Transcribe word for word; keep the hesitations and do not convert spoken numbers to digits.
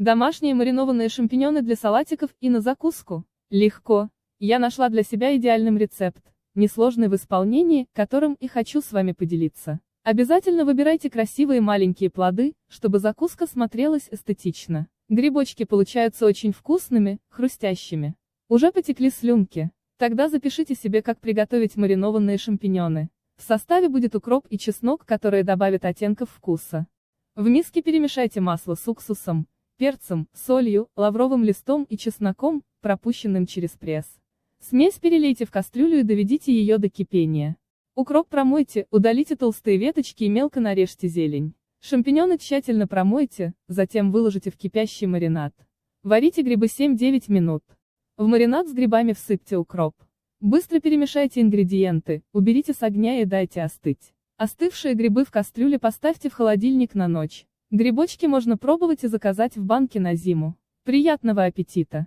Домашние маринованные шампиньоны для салатиков и на закуску. Легко. Я нашла для себя идеальный рецепт, несложный в исполнении, которым и хочу с вами поделиться. Обязательно выбирайте красивые маленькие плоды, чтобы закуска смотрелась эстетично. Грибочки получаются очень вкусными, хрустящими. Уже потекли слюнки? Тогда запишите себе, как приготовить маринованные шампиньоны. В составе будет укроп и чеснок, которые добавят оттенков вкуса. В миске перемешайте масло с уксусом, перцем, солью, лавровым листом и чесноком, пропущенным через пресс. Смесь перелейте в кастрюлю и доведите ее до кипения. Укроп промойте, удалите толстые веточки и мелко нарежьте зелень. Шампиньоны тщательно промойте, затем выложите в кипящий маринад. Варите грибы семь-девять минут. В маринад с грибами всыпьте укроп. Быстро перемешайте ингредиенты, уберите с огня и дайте остыть. Остывшие грибы в кастрюле поставьте в холодильник на ночь. Грибочки можно пробовать и заказать в банке на зиму. Приятного аппетита!